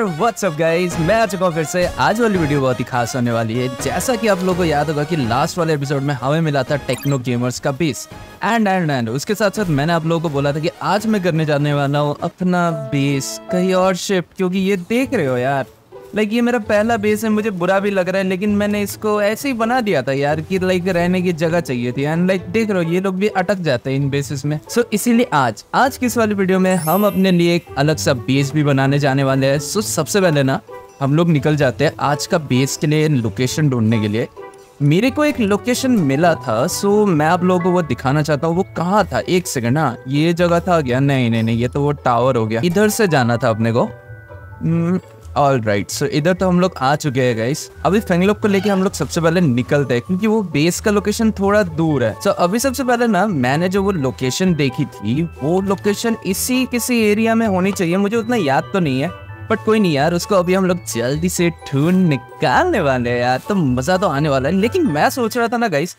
नमस्कार, WhatsApp guys, मैं आ चुका हूँ फिर से। आज वाली वीडियो बहुत ही खास होने वाली है। जैसा कि आप लोगों को याद होगा कि लास्ट वाले एपिसोड में हमें मिला था टेक्नो गेमर्स का बेस एंड उसके साथ साथ मैंने आप लोगों को बोला था कि आज मैं करने जाने वाला हूँ अपना बेस कहीं और शिफ्ट, क्योंकि ये देख रहे हो यार, लाइक ये मेरा पहला बेस है। मुझे बुरा भी लग रहा है, लेकिन मैंने इसको ऐसे ही बना दिया था यार कि लाइक रहने की जगह चाहिए थी। एंड लाइक देख रहे हो ये लोग भी अटक जाते हैं इन बेसेस में। सो इसीलिए आज की इस वाली वीडियो में हम अपने लिए एक अलग सा बेस भी बनाने जाने वाले हैं। सो सबसे पहले ना हम लोग निकल जाते हैं आज का बेस के लिए लोकेशन ढूंढने के लिए। मेरे को एक लोकेशन मिला था, सो मैं आप लोगों को वो दिखाना चाहता हूँ। वो कहाँ था, एक सेकेंड। हाँ, ये जगह था क्या? नहीं, ये तो वो टावर हो गया। इधर से जाना था अपने को। ऑल राइट, सो इधर तो हम लोग आ चुके हैं गाइस। अभी फेंगलोक को लेके हम लोग सबसे पहले निकलते हैं, क्योंकि वो बेस का लोकेशन थोड़ा दूर है। सो अभी सबसे पहले ना मैंने जो वो लोकेशन देखी थी, वो लोकेशन इसी किसी एरिया में होनी चाहिए। मुझे उतना याद तो नहीं है, बट कोई नहीं यार, उसको अभी हम लोग जल्दी से ढूंढ निकालने वाले हैं यार। तो मज़ा तो आने वाला है। लेकिन मैं सोच रहा था ना गाइस,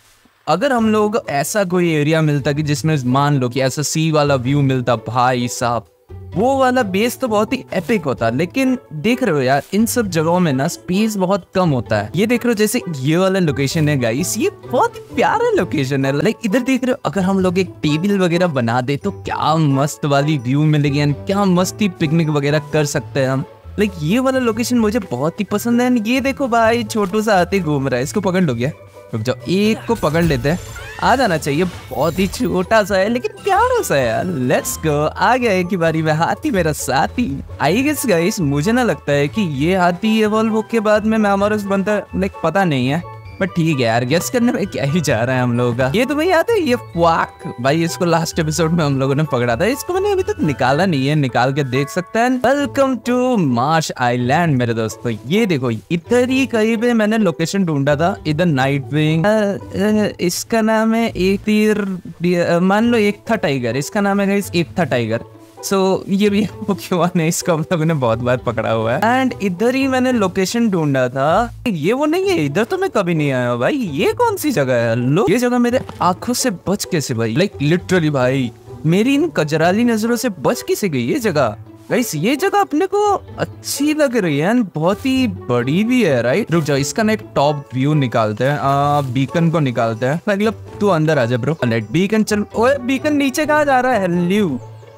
अगर हम लोगों को ऐसा कोई एरिया मिलता कि जिसमें मान लो कि ऐसा सी वाला व्यू मिलता, भाई साहब वो वाला बेस तो बहुत ही एपिक होता। लेकिन देख रहे हो यार, इन सब जगहों में ना स्पेस बहुत कम होता है। ये देख रहे हो, जैसे ये वाला लोकेशन है गाइस, ये बहुत प्यारा लोकेशन है। लाइक इधर देख रहे हो, अगर हम लोग एक टेबल वगैरह बना दे तो क्या मस्त वाली व्यू मिलेगी एंड क्या मस्ती पिकनिक वगैरह कर सकते हैं हम। लाइक ये वाला लोकेशन मुझे बहुत ही पसंद है। एंड ये देखो भाई, छोटू सा आते घूम रहा है, इसको पकड़ लो। गया रुक जाओ, एक को पकड़ लेते हैं। आ जाना चाहिए, बहुत ही छोटा सा है लेकिन प्यारा सा है। लेट्स गो, आ गया है कि बारी में हाथी मेरा साथी। आई गेस गाइस मुझे ना लगता है कि ये हाथी एवोल्व होके बाद में मैमोरस बनता है, लाइक पता नहीं है, बट ठीक है यार, गेस करने में क्या ही जा रहा है हम लोगों का। ये तुम्हें याद है ये फ्वाक? भाई इसको लास्ट एपिसोड में हम लोगों ने पकड़ा था, इसको मैंने अभी तक निकाला नहीं है, निकाल के देख सकते हैं। वेलकम टू मार्श आइलैंड मेरे दोस्तों। ये देखो, इधर ही कहीं पे मैंने लोकेशन ढूंढा था। इधर नाइट विंग, इसका नाम है एक तीर, मान लो एक था टाइगर, इसका नाम है एक था टाइगर। सो ये भी क्यों है, इसको हम लोगों ने बहुत बार पकड़ा हुआ है। एंड इधर ही मैंने लोकेशन ढूंढा था। ये वो नहीं है, इधर तो मैं कभी नहीं आया हूँ भाई। ये कौन सी जगह है लो? ये जगह मेरे आंखों से बच कैसे भाई, लाइक लिटरली भाई मेरी इन कजराली नजरों से बच कैसे गई ये जगह। गाइस ये जगह अपने को अच्छी लग रही है, बहुत ही बड़ी भी है राइट। रुक जाओ, इसका ना एक टॉप व्यू निकालते हैं, बीकन को निकालते हैं। मतलब तू अंदर आ जा ब्रो। बीकन, चल ओए बीकन नीचे कहाँ जा रहा है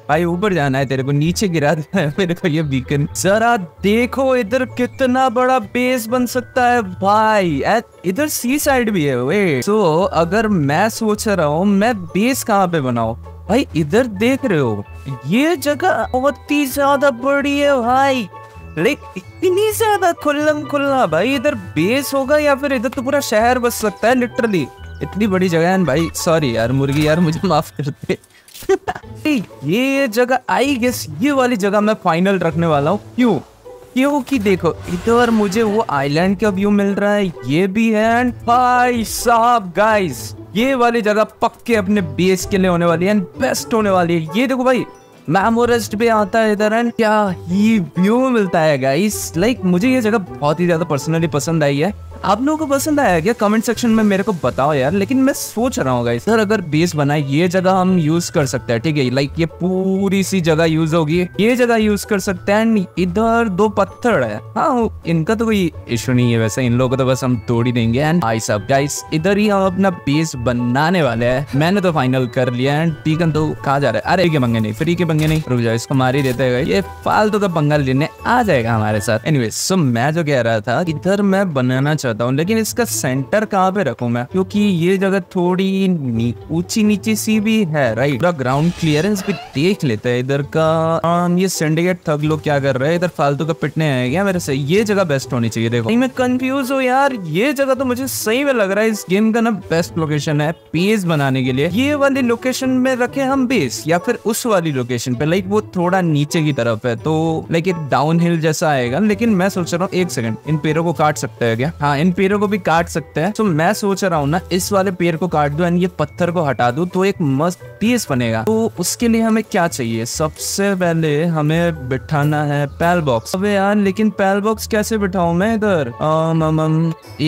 भाई? ऊपर जाना है तेरे को, नीचे गिरा देना है मेरे को ये बीकन। जरा देखो इधर कितना बड़ा बेस बन सकता है भाई। इधर सी साइड भी है वे। सो अगर मैं सोच रहा हूँ मैं बेस कहाँ पे बनाऊँ भाई, इधर देख रहे हो ये जगह बहुत ही ज्यादा बड़ी है भाई, लेकिन इतनी ज्यादा खुल्लम खुल्ला भाई। इधर बेस होगा या फिर इधर तो पूरा शहर बस सकता है लिटरली, इतनी बड़ी जगह है भाई। सॉरी यार मुर्गी यार, मुझे माफ कर दे। ये जगह आई गेस ये वाली जगह मैं फाइनल रखने वाला हूँ। क्योंकि देखो इधर मुझे वो आइलैंड का व्यू मिल रहा है, ये भी है। एंड भाई साहब गाइस ये वाली जगह पक्के अपने बेस के लिए होने वाली है एंड बेस्ट होने वाली है। ये देखो भाई मैमोरेस्ट पे आता है इधर एंड क्या ही व्यू मिलता है गाइस। लाइक मुझे ये जगह बहुत ही ज्यादा पर्सनली पसंद आई है। आप लोगों को पसंद आया क्या? कमेंट सेक्शन में मेरे को बताओ यार। लेकिन मैं सोच रहा हूँ गाइस, सर अगर बेस बनाए ये जगह हम यूज कर सकते हैं, ठीक है? लाइक ये पूरी सी जगह यूज होगी, ये जगह यूज कर सकते हैं। इधर दो पत्थर है, हाँ इनका तो कोई इशू नहीं है वैसे, इन लोगों को तो बस हम तोड़ ही देंगे। एंड भाई साहब गाइस इधर ही हम अपना बेस बनाने वाले है। मैंने तो फाइनल कर लिया। एंड टीकन तो कहा जा रहा है? अरे पंगे नहीं, फ्री के पंगे नहीं। रुक जाओ, इसको मार ही देते है, ये फालतू का पंगा लेने आ जाएगा हमारे साथ। एनीवे सो मैं जो कह रहा था, इधर मैं बनाना लेकिन इसका सेंटर कहाँ पे रखूं मैं, क्योंकि ये जगह थोड़ी ऊंची नीची सी भी है राइट। पूरा ग्राउंड क्लियरेंस भी देख लेते हैं इधर का। ये सिंडिकेट ठग लोग क्या कर रहे हैं इधर, फालतू का पिटने आए क्या मेरे से? ये जगह बेस्ट होनी चाहिए। देखो मैं कंफ्यूज हूँ यार, ये जगह तो मुझे सही में लग रहा है इस गेम का ना बेस्ट लोकेशन है बेस बनाने के लिए। ये वाली लोकेशन में रखे हम बेस या फिर उस वाली लोकेशन पे? लाइक वो थोड़ा नीचे की तरफ है तो लाइक एक डाउन हिल जैसा आएगा। लेकिन मैं सोच रहा हूँ, एक सेकेंड, इन पेड़ों को काट सकते है क्या? हाँ हाँ, इन पेड़ों को भी काट सकते हैं। तो मैं सोच रहा हूँ ना इस वाले पेड़ को काट दो एंड ये पत्थर को हटा दो तो एक मस्त पीस बनेगा। तो उसके लिए हमें क्या चाहिए, सबसे पहले हमें बिठाना है पैल बॉक्स। अबे यार लेकिन पैल बॉक्स कैसे बिठाऊं मैं इधर?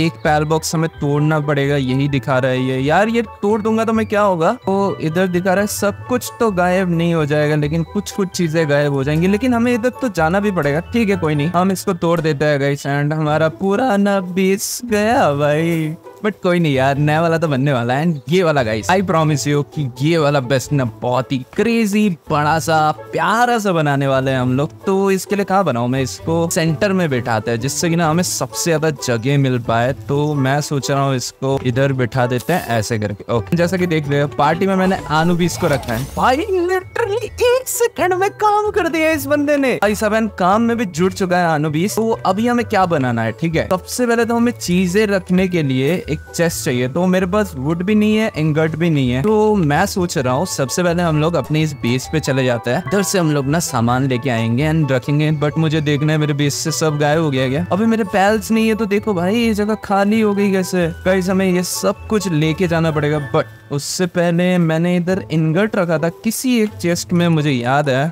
एक पैल बॉक्स हमें तोड़ना पड़ेगा, यही दिखा रहा है ये। यार ये तोड़ दूंगा तो मैं क्या होगा? तो इधर दिखा रहा है सब कुछ तो गायब नहीं हो जाएगा लेकिन कुछ कुछ चीजें गायब हो जाएंगी, लेकिन हमें इधर तो जाना भी पड़ेगा। ठीक है कोई नहीं, हम इसको तोड़ देते हैं गाइस एंड हमारा पुराना बेस गया भाई। बट कोई नहीं यार, नया वाला तो बनने वाला है एंड ये वाला गाइस आई प्रॉमिस यू कि ये वाला बेस्ट ना बहुत ही क्रेजी बड़ा सा प्यारा सा बनाने वाले हैं हम लोग। तो इसके लिए कहाँ बनाऊं मैं? इसको सेंटर में बैठाते हैं जिससे कि ना हमें सबसे ज्यादा जगह मिल पाए। तो मैं सोच रहा हूँ इसको इधर बैठा देते हैं ऐसे करके। ओके जैसा कि देख रहे हो पार्टी में मैंने आनू भी इसको रखा है भाई। लिटरली एक सेकंड में काम कर दिया इस बंदे ने भाई साहब, काम में भी जुड़ चुका है आनू भी। तो अभी हमें क्या बनाना है? ठीक है सबसे पहले तो हमें चीजें रखने के लिए एक चेस्ट चाहिए। तो मेरे पास वुड भी नहीं है, इंगट भी नहीं है। तो मैं सोच रहा हूँ सबसे पहले हम लोग अपने इस बेस पे चले जाते हैं, इधर से हम लोग ना सामान लेके आएंगे एंड रखेंगे। बट मुझे देखना है मेरे बेस से सब गायब हो गया क्या? अभी मेरे पैल्स नहीं है तो देखो भाई ये जगह खाली हो गई कैसे। कई समय ये सब कुछ लेके जाना पड़ेगा। बट उससे पहले मैंने इधर इंगट रखा था किसी एक चेस्ट में, मुझे याद है।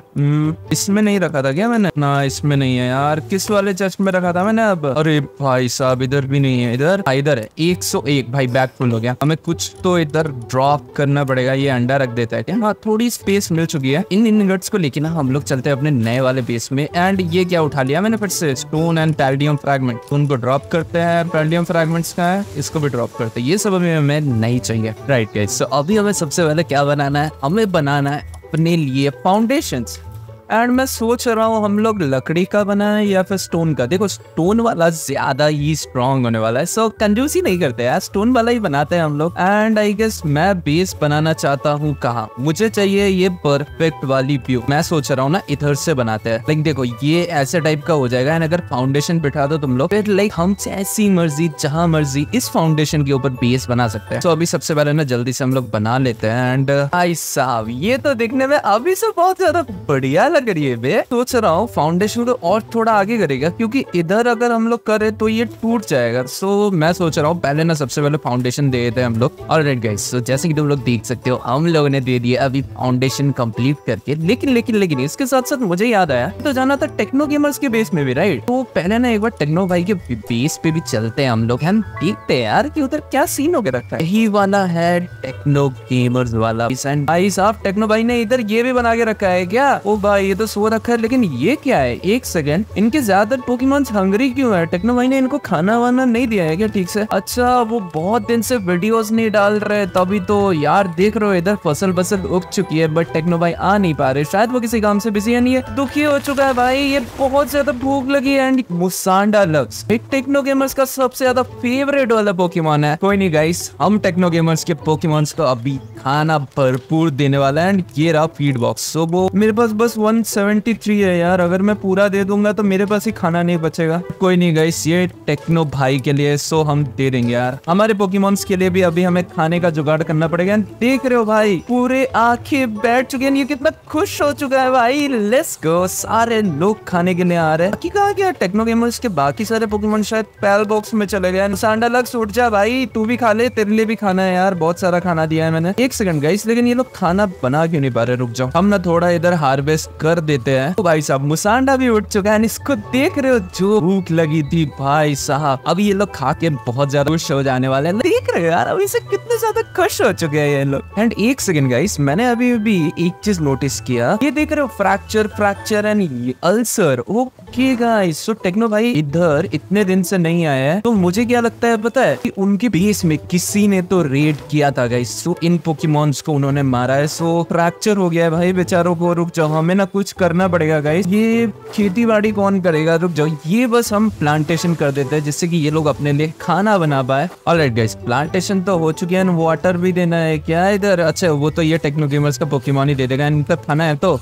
इसमें नहीं रखा था क्या मैंने? ना इसमें नहीं है यार। किस वाले चेस्ट में रखा था मैंने अब? अरे भाई साहब इधर भी नहीं है। इधर इधर है 101 भाई, बैग फुल हो गया। हमें कुछ तो इधर ड्रॉप करना पड़ेगा। ये अंडा रख देता है क्या? हाँ थोड़ी स्पेस मिल चुकी है। इन इंगट्स को लेके ना हम लोग चलते हैं अपने नए वाले बेस में। एंड ये क्या उठा लिया मैंने फिर से? Stone and palladium fragment. उनको ड्रॉप करते हैं। पैलेडियम फ्रैगमेंट्स का है, इसको भी ड्रॉप करते हैं। ये सब हमें नहीं चाहिए। राइट। So, अभी हमें सबसे पहले क्या बनाना है? हमें बनाना है अपने लिए फाउंडेशंस। एंड मैं सोच रहा हूँ हम लोग लकड़ी का बनाएं या फिर स्टोन का। देखो स्टोन वाला ज्यादा ही स्ट्रांग होने वाला है। सो कंजूसी नहीं करते यार, स्टोन वाला ही बनाते हैं हम लोग। एंड आई गेस मैं बेस बनाना चाहता हूँ कहाँ? मुझे चाहिए ये परफेक्ट वाली व्यू। मैं सोच रहा हूँ ना इधर से बनाते हैं। लाइक देखो ये ऐसे टाइप का हो जाएगा एंड अगर फाउंडेशन बिठा दो तुम लोग फिर लाइक हम जैसी मर्जी जहाँ मर्जी इस फाउंडेशन के ऊपर बेस बना सकते हैं। सो अभी सबसे पहले ना जल्दी से हम लोग बना लेते हैं। एंड आई साहब ये तो दिखने में अभी से बहुत ज्यादा बढ़िया करिए बे। सोच रहा हूँ फाउंडेशन को और थोड़ा आगे करेगा क्योंकि इधर अगर हम लोग करे तो ये टूट जाएगा। सो मैं सोच रहा हूँ पहले ना सबसे पहले फाउंडेशन दे देते हैं हम लोग। ऑलराइट गाइस, सो जैसे कि तुम लोग देख सकते हो हम लोगों ने दे दिया अभी फाउंडेशन कंप्लीट करके। लेकिन लेकिन लेकिन इसके साथ साथ मुझे याद आया तो जाना था टेक्नो गेमर्स के बेस में भी। राइट। तो पहले ना एक बार टेक्नो भाई के बेस पे भी चलते हैं हम लोग। हम देखते हैं यार कि उधर क्या सीन हो के रखता है। यही वाला है टेक्नो गेमर्स वाला। भाई साहब टेक्नो भाई ने इधर ये भी बना के रखा है क्या? ओ भाई ये तो सो रखा है। लेकिन ये क्या है? एक सेकेंड, इनके ज्यादातर पोकेमॉन्स हंगरी क्यों है? टेक्नो भाई ने इनको खाना वाना नहीं दिया है क्या ठीक से? अच्छा वो बहुत दिन से वीडियोस नहीं डाल रहे तभी तो। यार देख रहे हो इधर फसल बसल उग चुकी है बट टेक्नो भाई आ नहीं पा रहे। शायद वो किसी काम से बिजी है। नहीं है दुखी हो चुका है भाई, ये बहुत ज्यादा भूख लगी है। एंड मुसांडा लव्स टेक्नो गेमर्स का सबसे ज्यादा फेवरेट वाला पोकेमॉन है। कोई नहीं गाइस, हम टेक्नो गेमर्स के पोकेमॉन्स को अभी खाना भरपूर देने वाला है। एंड ये रहा फीड बॉक्स। सो वो मेरे पास बस 173 है यार। अगर मैं पूरा दे दूंगा तो मेरे पास ही खाना नहीं बचेगा। कोई नहीं गाइस, ये टेक्नो भाई के लिए सो हम दे देंगे यार। हमारे पोकेमॉन्स के लिए भी अभी हमें खाने का जुगाड़ करना पड़ेगा। देख रहे हो भाई पूरे आंखें बैठ चुके हैं, ये कितना खुश हो चुका है भाई। लेट्स गो, सारे लोग खाने के लिए आ रहे हैं। बाकी कहा गया टेक्नो गेमर्स के बाकी सारे पोकेमॉन? शायद पैल बॉक्स में चले गए। सांडा लक्स उठ जा भाई, तू भी खा ले, तेरे लिए भी खाना है यार। बहुत सारा खाना दिया है मैंने। एक सेकंड गाइस, लेकिन ये लोग खाना बना क्यों नहीं पा रहे? रुक जाओ, हम ना थोड़ा इधर हार्वेस्ट कर देते हैं। तो भाई साहब मुसांडा भी उठ चुका है। इसको देख रहे हो जो भूख लगी थी भाई साहब। अभी ये लोग खा के बहुत ज्यादा खुश हो जाने वाले हैं। देख रहे हो यार अभी से कितने ज्यादा खुश हो चुके हैं ये लोग। एंड एक सेकंड गाइस, मैंने अभी भी एक चीज नोटिस किया, ये देख रहे हो fracture fracture and ulcer. Okay guys, so Techno भाई इधर इतने दिन से नहीं आया है तो मुझे क्या लगता है पता है कि उनके बेस में किसी ने तो रेड किया था गाइस। सो इन पोकेमॉन्स को उन्होंने मारा है। सो फ्रैक्चर हो गया है भाई बेचारों को। रुक जाओ, हमें ना कुछ करना पड़ेगा गाइस। ये खेती बाड़ी कौन करेगा? रुक जाओ, ये बस हम प्लांटेशन कर देते हैं जिससे कि ये लोग अपने लिए खाना बना पाए। ऑलराइट गाइस, प्लांटेशन तो हो चुकी है। वाटर भी देना है क्या इधर? अच्छा वो तो ये टेक्नो गेमर्स का पोकेमॉन ही दे देगा। इनका खाना है तो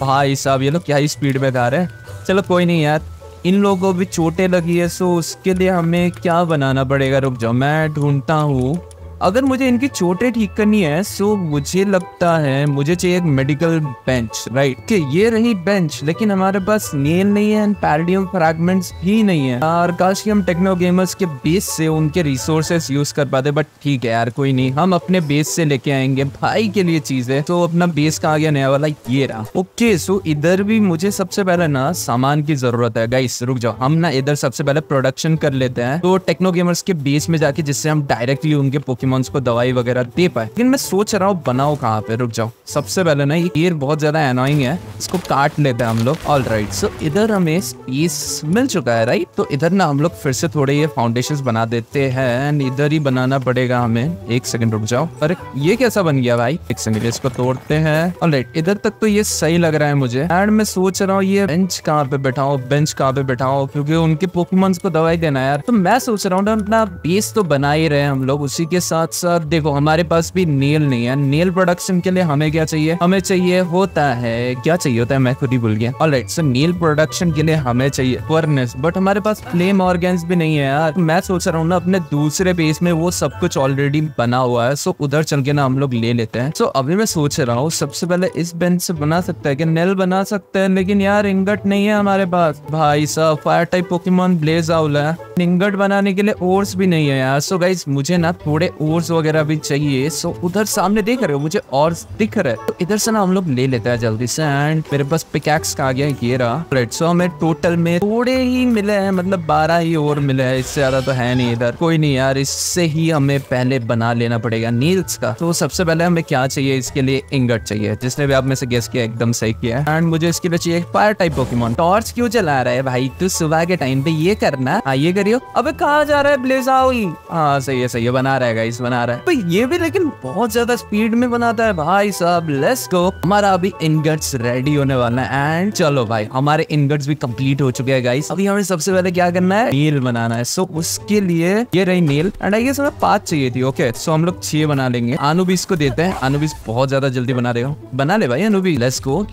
भाई साहब ये लोग क्या ही स्पीड में खा रहे हैं। चलो कोई नहीं यार, इन लोगों को भी चोटें लगी है। सो उसके लिए हमें क्या बनाना पड़ेगा? रुक जाओ मैं ढूंढता हूँ। अगर मुझे इनकी चोटें ठीक करनी है सो मुझे लगता है मुझे चाहिए एक मेडिकल बेंच, राइट। कि ये रही बेंच, लेकिन हमारे पास नेल नहीं है एंड पैरेडियम फ्रैगमेंट्स भी नहीं है यार। काश कि हम टेक्नो गेमर्स के बेस से उनके रिसोर्सेस यूज कर पाते, बट ठीक है यार, कोई नहीं, हम अपने बेस से लेके आएंगे भाई के लिए चीजें। तो अपना बेस कहाँ गया नया वाला, ये रहा। ओके सो इधर भी मुझे सबसे पहले ना सामान की जरूरत है। गाइस रुक जाओ, हम ना इधर सबसे पहले प्रोडक्शन कर लेते हैं तो टेक्नो गेमर्स के बेस में जाके, जिससे हम डायरेक्टली उनके पोकेमॉन्स को दवाई वगैरह दे पाए। लेकिन मैं सोच रहा हूँ बनाओ कहाँ पे, रुक जाओ। सबसे पहले ना ये ईयर बहुत ज्यादा एनोइंग है, इसको काट लेते हैं हम लोग। ऑलराइट सो इधर हमें स्पेस मिल चुका है, राइट। तो इधर ना हम लोग फिर से थोड़े ये फाउंडेशंस बना देते हैं एंड इधर ही बनाना पड़ेगा हमें। एक सेकंड रुक जाओ, अरे ये कैसा बन गया भाई, एक सेकंड इसको तोड़ते हैं। ऑलराइट इधर तक तो ये सही लग रहा है मुझे। एंड मैं सोच रहा हूँ ये बेंच कहाँ पे बैठाओ, बेंच कहाँ पे बैठाओ, क्योंकि उनके पोकेमॉन्स को दवाई देना है यार। तो मैं सोच रहा हूँ अपना बेस तो बना ही रहे हम लोग, उसी के साथ साथ देखो हमारे पास भी नेल नहीं है। नेल प्रोडक्शन के लिए हमें क्या चाहिए, हमें चाहिए होता है, क्या चाहिए होता है, मैं खुद ही भूल गया। ऑलराइट सो नेल प्रोडक्शन के लिए हमें चाहिए फर्नेस, बट हमारे पास फ्लेम ऑर्गेन्स भी नहीं है यार। मैं सोच रहा हूँ ना अपने दूसरे बेस में वो सब कुछ ऑलरेडी बना हुआ है, सो उधर चल के ना हम लोग ले लेते हैं। सो अभी मैं सोच रहा हूँ सबसे पहले इस बेंच से बना सकता है कि नेल बना सकते हैं, लेकिन यार इंगट नहीं है हमारे पास भाई साहब। फायर टाइप पोकेमॉन ब्लेज आउला है, इंगट बनाने के लिए ओर्स भी नहीं है यार। सो गाइस मुझे ना थोड़े ओर्स वगैरह भी चाहिए। सो उधर सामने देख रहे हो मुझे ओर्स दिख रहा है, तो इधर से ना हम लोग ले लेते हैं जल्दी से। एंड मेरे पास पिकैक्स का आ गया, ये रहा। राइट सो हमें टोटल में थोड़े ही मिले हैं, मतलब 12 ही और मिले हैं, इससे ज्यादा तो है नहीं इधर। कोई नहीं यार, इससे ही हमें पहले बना लेना पड़ेगा नील्स का। तो सबसे पहले हमें क्या चाहिए, इसके लिए इंगट चाहिए, जिसने भी आप में से गेस किया एकदम सही किया। एंड मुझे इसके लिए चाहिए फायर टाइप पोकेमॉन। टॉर्च क्यों चला रहा है भाई तू सुबह के टाइम पे, ये करना आइए करियो। अबे कहाँ जा रहा है ब्लेज़ाउल, हाँ सही है बना रहा है गाइस, बना रहा है। पर ये भी लेकिन बहुत ज्यादा स्पीड में बनाता है भाई साहब। लेट्स गो, हमारा अभी इनगट्स रेडी होने वाला है। एंड चलो भाई हमारे इनगट्स भी कंप्लीट हो चुके हैं गाइस। अभी हमें सबसे पहले क्या करना है, नील बनाना है। सो उसके लिए ये रही नील, एंड आई गेस हमें 5 चाहिए थी। ओके सो हम लोग 6 बना लेंगे। अनुबीस को देते हैं, अनुबीस बहुत ज्यादा जल्दी बना देगा। बना ले भाई अनुबीस,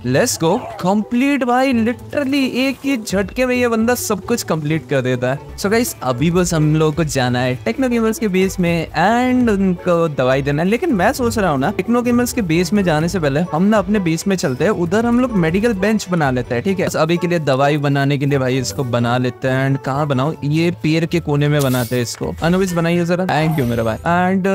लेट्स गो कंप्लीट भाई। लिटरली एक ही झटके में ये बंदा सब कुछ कंप्लीट कर देता है। सो गाइस अभी बस हम लोग को जाना है टेक्नो गेमर्स के बेस में एंड उनको दवाई देना है। लेकिन मैं सोच रहा हूँ ना टेक्नो गेमर्स के बेस में जाने से पहले हम ना अपने बेस में चलते हैं, उधर हम लोग मेडिकल बेंच बना लेते हैं, ठीक है। अभी के लिए दवाई बनाने के लिए भाई इसको बना लेते हैं। एंड कहाँ बनाओ, ये पेड़ के कोने में बनाते हैं इसको। अनुबिस बनाइए जरा, थैंक यू मेरा भाई। एंड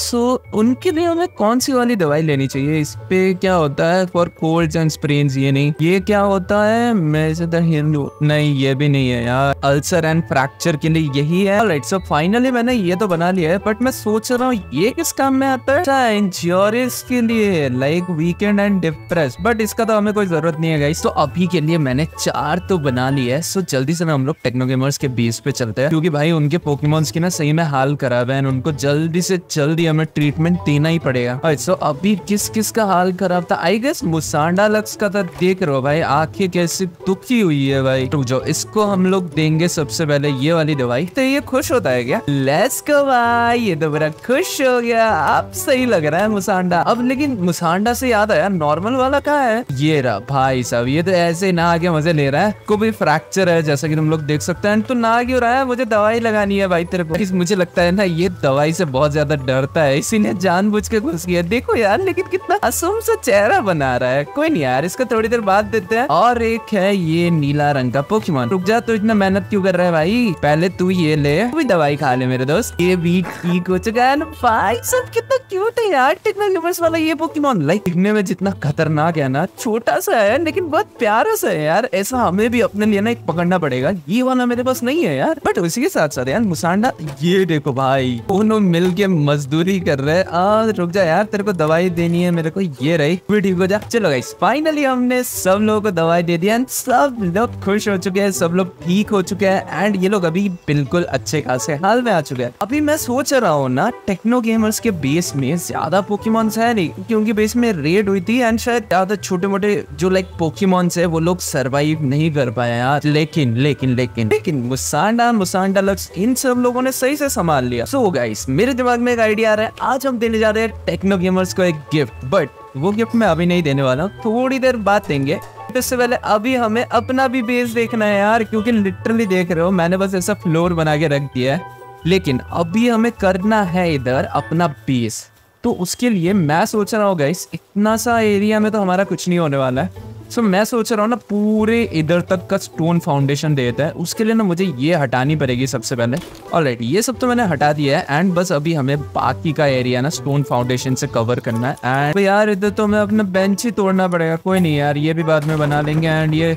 सो उनके लिए हमें कौन सी वाली दवाई लेनी चाहिए, इस पे क्या होता है फॉर कोल्ड एंड स्प्रेन, ये नहीं। ये क्या होता है, मैं ज्यादा हिंदू नहीं, ये भी नहीं है यार। अल्सर एंड फ्रैक्चर के लिए यही है। ऑलराइट सो फाइनली मैंने ये तो बना लिया है, बट मैं सोच रहा हूँ ये किस काम में आता है, इंश्योरेंस के लिए, like weekend and depress, but इसका तो हमें कोई जरूरत नहीं है गाइस। तो अभी के लिए मैंने 4 तो बना लिए है। सो जल्दी से ना हम लोग टेक्नो गेमर्स के बेस पे चलते हैं, क्योंकि भाई उनके पोकेमॉन्स की ना सही में हाल खराब है, उनको जल्दी से जल्दी हमें ट्रीटमेंट देना ही पड़ेगा। सो अभी किस किस का हाल खराब था, आई गेस मुसांडा लक्स का था। देख रहे हो भाई आंखें कैसी दुखी हुई है भाई। रुक जाओ, इसको हम लोग देंगे सबसे पहले ये वाली दवाई। तो ये खुश होता है क्या, लेट्स गो भाई, ये तो बड़ा खुश हो गया, अब सही लग रहा है मुसांडा। अब लेकिन मुसांडा से याद आया नॉर्मल वाला कहाँ है, ये रहा भाई साहब। ये तो ऐसे ना आगे मजे ले रहा है, कोई फ्रैक्चर है जैसा कि तुम लोग देख सकते हैं। तो ना क्यों रहा है, मुझे दवाई लगानी है भाई तेरे को। मुझे लगता है ना ये दवाई से बहुत ज्यादा डरता है, इसीलिए जानबूझ के घुस गया। देखो यार लेकिन कितना असुम सा चेहरा बना रहा है। कोई नहीं यार, इसका थोड़ी देर बाद देते हैं। और एक है ये नीला रंग का पोकेमॉन। रुक जा, तो इतना मेहनत क्यों कर रहा है भाई, पहले तू ये ले, तू भी दवाई खा ले मेरे दोस्त। ये भी ठीक हो चुका है ना भाई सब। कितना क्यूट है यार टेक्नो गेमर्स वाला ये पोकेमॉन। लाइक दिखने में जितना खतरनाक है ना, छोटा सा है लेकिन बहुत प्यारा सा है यार। ऐसा हमें भी अपने लिए ना एक पकड़ना पड़ेगा, ये वाला मेरे पास नहीं है यार। बट उसी के साथ साथ यार मुसांडा, ये देखो भाई दोनों मिल के मजदूरी कर रहे हैं। रुक जा यार, तेरे को दवाई देनी है मेरे को, ये रही, ठीक हो जा। चलो गाइस फाइनली हमने सब लोगों को दवाई दे दिया, सब लोग खुश हो चुके हैं, सब लोग ठीक हो चुके हैं। एंड ये लोग अभी बिल्कुल अच्छे खासे हाल में आ चुके हैं। अभी मैं सोच रहा हूँ ना टेक्नो गेमर्स के बेस में ज्यादा पोकेमॉन्स है नहीं, क्योंकि बेस में रेड हुई थी एंड शायद ज्यादा छोटे मोटे जो लाइक पोकेमॉन्स है वो लोग सर्वाइव नहीं कर पाए यार। लेकिन लेकिन लेकिन लेकिन मुसांडा लक्स इन सब लोगों ने सही से संभाल लिया। सो गाइस मेरे दिमाग में एक आइडिया आ रहा है, आज हम देने जा रहे हैं टेक्नो गेमर्स को एक गिफ्ट, बट वो गिफ्ट मैं अभी नहीं देने वाला हूँ, थोड़ी देर बाद देंगे। इससे पहले अभी हमें अपना भी बेस देखना है यार, क्योंकि लिटरली देख रहे हो मैंने बस ऐसा फ्लोर बना के रख दिया है। लेकिन अभी हमें करना है इधर अपना बेस। तो उसके लिए मैं सोच रहा हूँ गाइस, इतना सा एरिया में तो हमारा कुछ नहीं होने वाला है। सो मैं सोच रहा हूँ ना पूरे इधर तक का स्टोन फाउंडेशन देता है। उसके लिए ना मुझे ये हटानी पड़ेगी सबसे पहले। ऑलराइट, ये सब तो मैंने हटा दिया है एंड बस अभी हमें बाकी का एरिया ना स्टोन फाउंडेशन से कवर करना है। एंड यार इधर तो मैं अपना बेंच ही तोड़ना पड़ेगा। कोई नहीं यार, ये भी बाद में बना लेंगे। एंड ये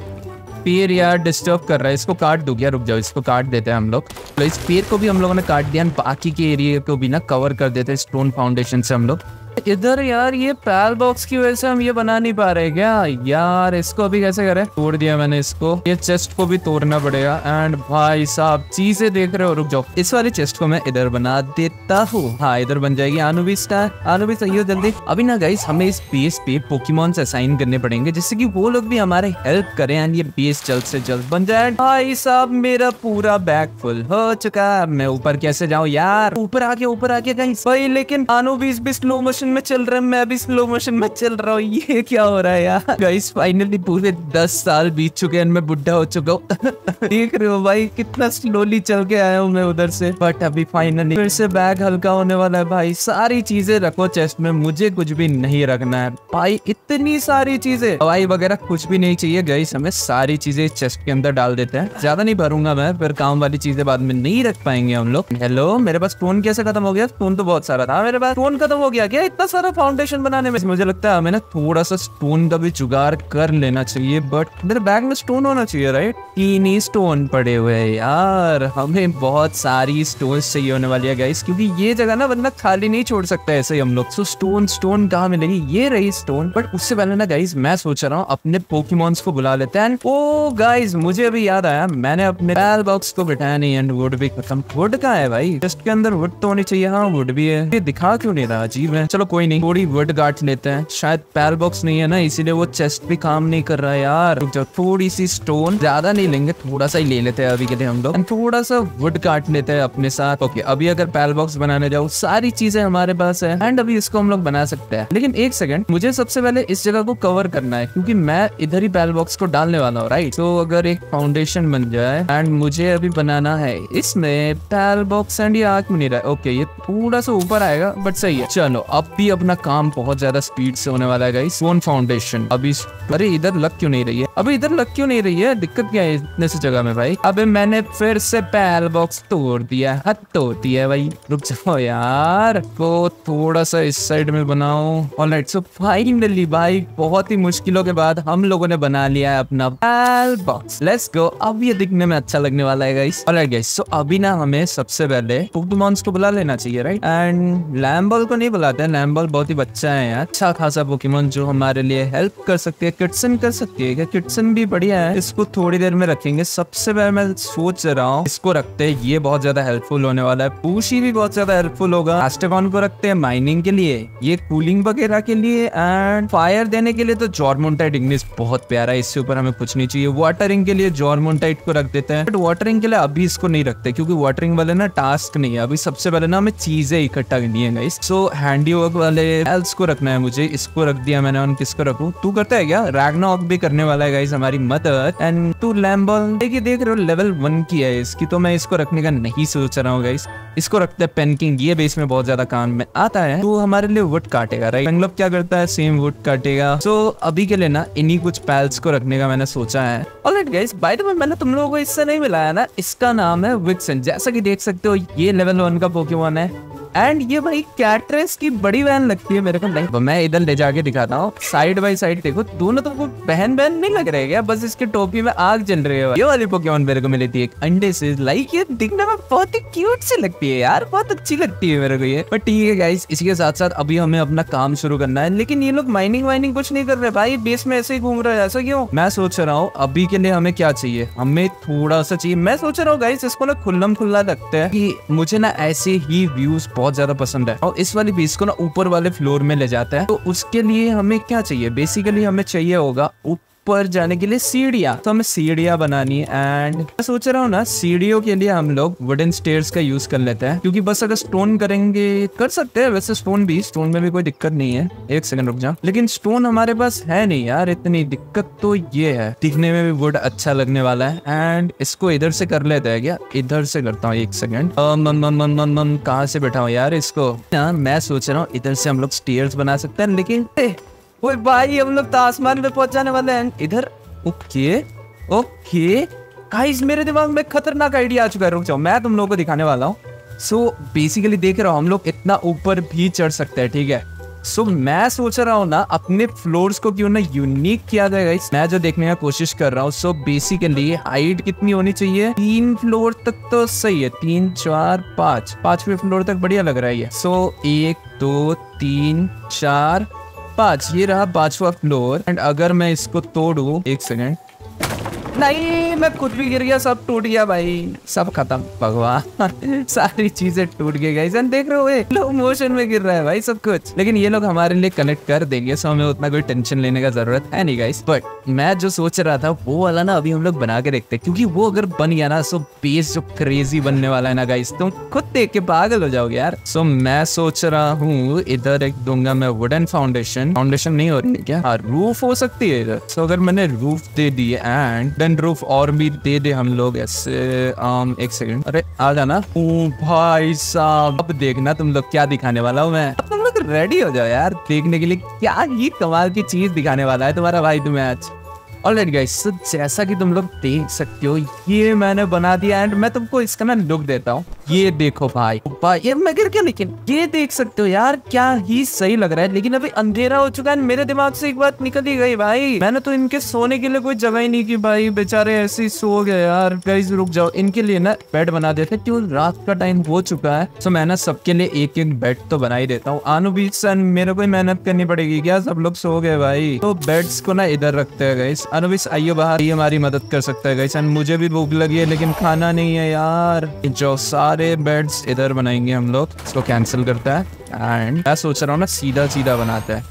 पेड़ यार डिस्टर्ब कर रहा है, इसको काट दूंगा। रुक जाओ, इसको काट देते हैं हम लोग। तो इस पेड़ को भी हम लोगों ने काट दिया एंड बाकी के एरिया को भी ना कवर कर देते हैं स्टोन फाउंडेशन से हम लोग। इधर यार ये पैल बॉक्स की वजह से हम ये बना नहीं पा रहे क्या यार? इसको अभी कैसे करें? तोड़ दिया मैंने इसको। ये चेस्ट को भी तोड़ना पड़ेगा। एंड भाई साहब चीजें देख रहे हो। रुक जाओ, इस वाले चेस्ट को मैं इधर बना देता हूँ। हाँ, इधर बन जाएगी आनुबी स्टार। आनुबी चाहिए जल्दी। अभी ना गाइस हमें इस बेस पे पोकेमॉन्स असाइन करने पड़ेंगे, जिससे की वो लोग भी हमारे हेल्प करें एंड ये बेस जल्द से जल्द बन जाए। भाई साहब मेरा पूरा बैग फुल हो चुका है। मैं ऊपर कैसे जाऊँ यार? ऊपर आके गाइस भाई, लेकिन आनुबी भी स्लो में चल रहा है, मैं भी स्लो मोशन में चल रहा हूँ। ये क्या हो रहा है यार? गाइस फाइनली पूरे 10 साल बीत चुके हैं, मैं बुढ़ा हो चुका हूँ। देख रहे हो भाई कितना स्लोली चल के आया हूँ मैं उधर से। बट अभी फाइनली फिर से बैग हल्का होने वाला है। भाई सारी चीजें रखो चेस्ट में, मुझे कुछ भी नहीं रखना है भाई। इतनी सारी चीजें, दवाई वगैरह कुछ भी नहीं चाहिए गाइस हमें। सारी चीजें चेस्ट के अंदर डाल देते हैं। ज्यादा नहीं भरूंगा मैं, फिर काम वाली चीजें बाद में नहीं रख पाएंगे हम लोग। हेलो, मेरे पास फोन कैसे खत्म हो गया? फोन तो बहुत सारा था मेरे पास। फोन खत्म हो गया क्या इतना सारा फाउंडेशन बनाने में? मुझे लगता है हमें ना थोड़ा सा स्टोन का भी जुगाड़ कर लेना चाहिए। बट मेरे बैग में स्टोन होना चाहिए, राइट? 3 ही स्टोन पड़े हुए हैं यार। हमें बहुत सारी स्टोन्स चाहिए होने वाली है गाइस, क्योंकि ये जगह ना वरना खाली नहीं छोड़ सकता ऐसे ही हम लोग। सो स्टोन कहाँ मिलेगी? ये रही स्टोन। बट उससे पहले ना गाइस मैं सोच रहा हूँ अपने पोकेमॉन्स को बुला लेते हैं। ओ गाइस मुझे अभी याद आया, मैंने अपने पैल बॉक्स को बिठाया नहीं एंड वुड भी खत्म। वुड कहाँ है भाई? चेस्ट के अंदर वुड तो होनी चाहिए। हाँ वुड भी है, ये दिखा क्यों नहीं रहा? अजीब है। चलो कोई नहीं, थोड़ी वुड काट लेते हैं। शायद पैल बॉक्स नहीं है ना, इसीलिए वो चेस्ट भी काम नहीं कर रहा है यार। रुक जाओ, थोड़ी सी स्टोन, ज्यादा नहीं लेंगे, थोड़ा सा ही ले लेते हैं अभी के लिए हम लोग। थोड़ा सा वुड काट लेते हैं अपने साथ। ओके, अभी अगर पैल बॉक्स बनाने जाओ सारी चीजें हमारे पास है एंड अभी इसको हम लोग बना सकते हैं। लेकिन एक सेकंड, मुझे सबसे पहले इस जगह को कवर करना है, क्योंकि मैं इधर ही पैल बॉक्स को डालने वाला हूँ, राइट? तो अगर एक फाउंडेशन बन जाए एंड मुझे अभी बनाना है इसमें पैल बॉक्स एंड ये आग में नहीं रहा है। ओके, ये थोड़ा सा ऊपर आएगा बट सही है। चलो अब भी अपना काम बहुत ज्यादा स्पीड से होने वाला है गाइस। स्टोन फाउंडेशन अभी, अरे इधर लग क्यों नहीं रही है? अभी इधर लग क्यों नहीं रही है? दिक्कत क्या है इतने से जगह में भाई? अबे मैंने फिर से पैल बॉक्स तोड़ दिया। हद तो होती है भाई। रुक जाओ यार, तो थोड़ा सा इस साइड में बनाओ। ऑलराइट, सो फाइनली भाई बहुत ही मुश्किलों के बाद हम लोगों ने बना लिया है अपना पैल बॉक्स। लेट्स गो, अब ये दिखने में अच्छा लगने वाला है गाइस। ऑलराइट गाइस, सो अभी ना हमें सबसे पहले पोकेमॉन्स को बुला लेना चाहिए, राइट? एंड लैम्बल को नहीं बुलाते हैं, लैम्बल बहुत ही बच्चा है यार। अच्छा खासा पोकेमॉन जो हमारे लिए हेल्प कर सकती है। किटसन कर सकती है क्या? किटसन भी बढ़िया है, इसको थोड़ी देर में रखेंगे। सबसे पहले मैं सोच रहा हूँ इसको रखते हैं, ये बहुत ज्यादा हेल्पफुल होने वाला है। पूशी भी बहुत ज्यादा हेल्पफुल होगा। एस्टेगॉन को रखते हैं माइनिंग के लिए, ये कूलिंग वगैरह के लिए एंड फायर देने के लिए। तो जॉर्मोन्टाइट इग्निस बहुत प्यारा है, इससे ऊपर हमें कुछ नहीं चाहिए। वाटरिंग के लिए जॉर्मोन्टाइट को रख देते हैं, बट वाटरिंग के लिए अभी इसको नहीं रखते क्योंकि वाटरिंग वाले ना टास्क नहीं है अभी। सबसे पहले ना हमें चीजें इकट्ठा करनी है। सो हैंडी वर्क वाले एल्स को रखना है मुझे। इसको रख दिया मैंने। और किसको रखूं? तू करता है क्या? रैग्नारॉक भी करने वाला है गाइस हमारी मदद। एंड तू लैम्बल, देख रहे हो लेवल 1 की है इसकी, तो मैं इसको रखने का नहीं सोच रहा हूँ गाइस। इसको रखते हैं पेनकिंग, ये बेस में बहुत ज्यादा काम में आता है। तो हमारे लिए वुड काटेगा, राइट? पेंगलब क्या करता है? सेम वुड काटेगा। सो अभी के लिए ना इन्हीं कुछ पैल्स को रखने का मैंने सोचा है। Alright guys, by the way मैंने तुम लोगों को इससे नहीं मिलाया ना, इसका नाम है विक्सन। जैसा कि देख सकते हो ये लेवल 1 का पोकेमॉन है एंड ये भाई कैट्रेस की बड़ी बहन लगती है मेरे को। नहीं, मैं इधर ले जाके दिखाता हूँ। साइड बाय साइड देखो, दोनों तो बहन नहीं लग रहे क्या? बस इसके टोपी में आग जल रही है। ये वाली पोकेमॉन मेरे को मिली थी एक अंडे से, लाइक ये दिखने में बहुत ही क्यूट सी लगती है यार, बहुत अच्छी लगती है मेरे को ये। बट ठीक है गाइस, इसके साथ साथ अभी हमें अपना काम शुरू करना है। लेकिन ये लोग माइनिंग वाइनिंग कुछ नहीं कर रहे भाई, बेस में ऐसे ही घूम रहे हैं। ऐसा क्यों? मैं सोच रहा हूँ अभी के लिए हमें क्या चाहिए, हमें थोड़ा सा चाहिए। मैं सोच रहा हूँ गाइस इसको ना खुल्लम खुल्ला रखते हैं कि मुझे ना ऐसे ही व्यूज बहुत ज्यादा पसंद है। और इस वाली बेस को ना ऊपर वाले फ्लोर में ले जाता है। तो उसके लिए हमें क्या चाहिए? बेसिकली हमें चाहिए होगा ऊपर जाने के लिए सीढ़ियाँ, तो हमें सीढ़ियाँ बनानी है। एंड मैं सोच रहा हूँ ना सीढ़ियों के लिए हम लोग वुडन स्टेयर्स का यूज कर लेते हैं, क्योंकि बस अगर स्टोन करेंगे कर सकते हैं, वैसे स्टोन में भी कोई दिक्कत नहीं है। एक सेकंड रुक जाओ, लेकिन स्टोन हमारे पास है नहीं यार, इतनी दिक्कत तो ये है। दिखने में भी वुड अच्छा लगने वाला है। एंड इसको इधर से कर लेते हैं क्या? इधर से करता हूँ, एक सेकंड। कहाँ से बैठा हूँ यार इसको? यार मैं सोच रहा हूँ इधर से हम लोग स्टेयर्स बना सकते हैं, लेकिन ओए भाई हम लोग तो आसमान में पहुंच जाने वाले हैं इधर। ओके ओके गाइस, मेरे दिमाग में खतरनाक आइडिया आ चुका है, रुक जाओ मैं तुम लोगों को दिखाने वाला हूँ। सो बेसिकली देख रहा हूँ हम लोग इतना ऊपर भी चढ़ सकते हैं, ठीक है। सो मैं सोच रहा हूँ ना अपने फ्लोर्स को क्यों ना यूनिक किया जाए गाइस, मैं जो देखने की कोशिश कर रहा हूँ। सो बेसिकली हाइट कितनी होनी चाहिए? 3 फ्लोर तक तो सही है, 3 4 5, 5वें फ्लोर तक बढ़िया लग रहा है ये। सो 1 2 3 4 5, ये रहा 5वां फ्लोर। एंड अगर मैं इसको तोड़ू, एक सेकेंड, नहीं मैं खुद भी गिर गया, सब टूट गया भाई, सब खत्म, भगवान सारी चीजें टूट गई गाइस। एंड देख रहे हो लो मोशन में गिर रहा है भाई सब कुछ, लेकिन ये लोग हमारे लिए कनेक्ट कर देंगे, सो हमें उतना कोई टेंशन लेने का जरूरत है नहीं गाइस। बट मैं जो सोच रहा था वो वाला ना अभी हम लोग बना के देखते, क्योंकि वो अगर बन गया ना, सो बेस जो क्रेजी बनने वाला है ना गाइस, तुम खुद देख के पागल हो जाओगे यार। सो मैं सोच रहा हूँ इधर एक दूंगा मैं वुडन फाउंडेशन। फाउंडेशन नहीं हो रही है क्या? हाँ, रूफ हो सकती है इधर। सो अगर मैंने रूफ दे दी, एंड रूफ और भी दे दे हम लोग ऐसे। एक सेकंड, अरे आ जाना। ओ भाई साहब, अब देखना तुम लोग क्या दिखाने वाला हूँ मैं। तुम लोग रेडी हो जाओ यार देखने के लिए, क्या ही कमाल की चीज दिखाने वाला है तुम्हारा भाई तुम्हें आज। ऑलराइट गाइस, जैसा कि तुम लोग देख सकते हो ये मैंने बना दिया। एंड मैं तुमको इसका ना लुक देता हूँ, ये देखो भाई, ये मैं गिर गया, लेकिन ये देख सकते हो यार क्या ही सही लग रहा है। लेकिन अभी अंधेरा हो चुका है, मेरे दिमाग से एक बात निकल ही गई भाई, मैंने तो इनके सोने के लिए कोई जगह ही नहीं की भाई, बेचारे ऐसे ही सो गए यार। गाइस रुक जाओ, इनके लिए ना बेड बना देते, क्यों रात का टाइम हो चुका है। सो मैं ना सबके लिए एक एक बेड तो बना ही देता हूँ। आनो बीच सन, मेरे को मेहनत करनी पड़ेगी क्या? सब लोग सो गए भाई, तो बेड्स को ना इधर रखते है गाइस। अनुबिस आइयो बाहर, ये हमारी मदद कर सकता है गाइस। एंड मुझे भी भूख लगी है, लेकिन खाना नहीं है यार। जो सारे बेड्स इधर बनाएंगे हम लोग, इसको कैंसिल करता है। एंड मैं सोच रहा हूँ ना सीधा सीधा बनाता है,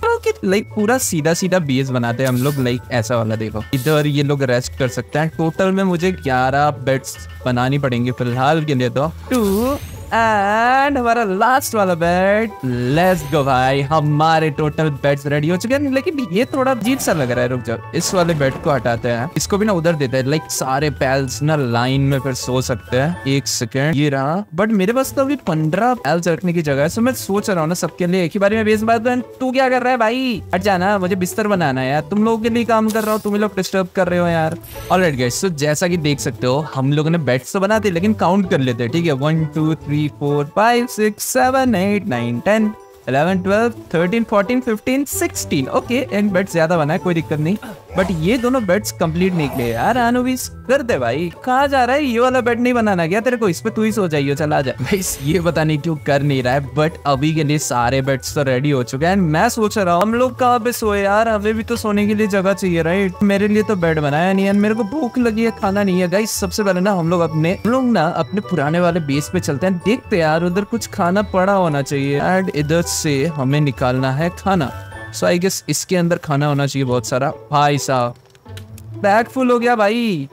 लाइक पूरा सीधा सीधा बेस बनाते हैं हम लोग, लाइक ऐसा वाला। देखो इधर ये लोग रेस्ट कर सकते हैं। टोटल में मुझे 11 बेड्स बनानी पड़ेंगे फिलहाल के लिए तो। 2 एंड हमारा लास्ट वाला बेड, लेट्स गो भाई, हमारे टोटल बेड्स रेडी हो चुके हैं। लेकिन ये थोड़ा अजीब सा लग रहा है, रुक जाओ इस वाले बेड को हटाते हैं, इसको भी ना उधर देते हैं, लाइक सारे पैल्स ना लाइन में फिर सो सकते हैं। एक सेकेंड, ये रहा। बट मेरे पास तो अभी 15 पैल्स रखने की जगह है, सो मैं सोच रहा हूँ ना सबके लिए एक ही बारे में बेस बात। तू क्या कर रहा है भाई? हट जाना, मुझे बिस्तर बनाना है यार, तुम लोगों के लिए काम कर रहा हूँ, तुम लोग डिस्टर्ब कर रहे हो यार। ऑलराइट गाइस, सो जैसा की देख सकते हो हम लोगों ने बेड्स तो बनाते, लेकिन काउंट कर लेते हैं, ठीक है। 1 2 3 4 5 6 7 8 9 10 11 12 13 14 15 16। ओके, एक बेड ज्यादा बना है, कोई दिक्कत नहीं। बट ये दोनों बेड्स कंप्लीट नहीं किए यार। आनुविस कर दे भाई, कहाँ जा रहा है? ये वाला बेड नहीं बनाना क्या तेरे को? इस पे तू ही सो जाइयो, चला जा भाई। ये पता नहीं क्यों कर नहीं रहा है, बट अभी के लिए सारे बेड्स तो रेडी हो चुके हैं। एंड मैं सोच रहा हूँ हम लोग कहाँ पे सोए यार, हमें भी तो सोने के लिए जगह चाहिए राइट। मेरे लिए तो बेड बनाया नहीं है, मेरे को भूख लगी है, खाना नहीं है गाइस। सबसे पहले ना हम लोग अपने पुराने वाले बेस पे चलते हैं, देखते हैं यार उधर कुछ खाना पड़ा होना चाहिए। एंड इधर से हमें निकालना है खाना। सो आई गेस इसके अंदर खाना होना चाहिए बहुत सारा। भाई साहब बैग फुल हो गया भाई,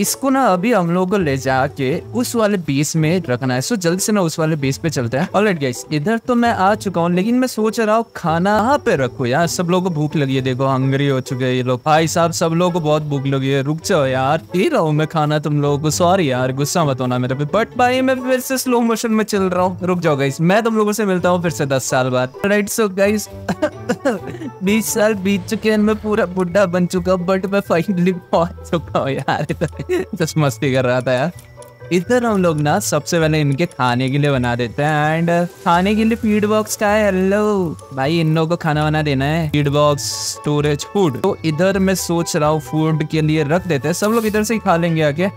इसको ना अभी हम लोगों को ले जाके उस वाले बेस में रखना है। सो जल्दी से ना उस वाले बेस पे चलते हैं। ऑलराइट गाइस, इधर तो मैं आ चुका हूँ, लेकिन मैं सोच रहा हूँ खाना कहाँ पे रखूँ यार। सब लोगों को भूख लगी है, देखो हंगरी हो चुके हैं ये लोग। भाई साहब सब लोगों को बहुत भूख लगी है, रुक जाओ यार दे रहा हूँ मैं खाना तुम लोगों को। सॉरी यार, गुस्सा मत होना मेरे पे, बट भाई मैं फिर से स्लो मोशन में चल रहा हूँ। रुक जाओ गाइस, मैं तुम लोगों से मिलता हूँ फिर से 10 साल बाद। राइट सो गाइस 20 साल बीत चुके हैं, मैं पूरा बुढ़ा बन चुका हूँ, बट मैं फाइनली पहुंच चुका हूँ यार। जस्ट मस्ती कर रहा था यार। इधर हम लोग ना सबसे पहले इनके खाने के लिए बना देते हैं। एंड खाने के लिए फीड बॉक्स का है, हेलो भाई इन लोगों को खाना बना देना है। Feed box, storage, food. तो इधर मैं सोच रहा हूँ फूड के लिए रख देते हैं, सब लोग इधर से ही खा लेंगे आके।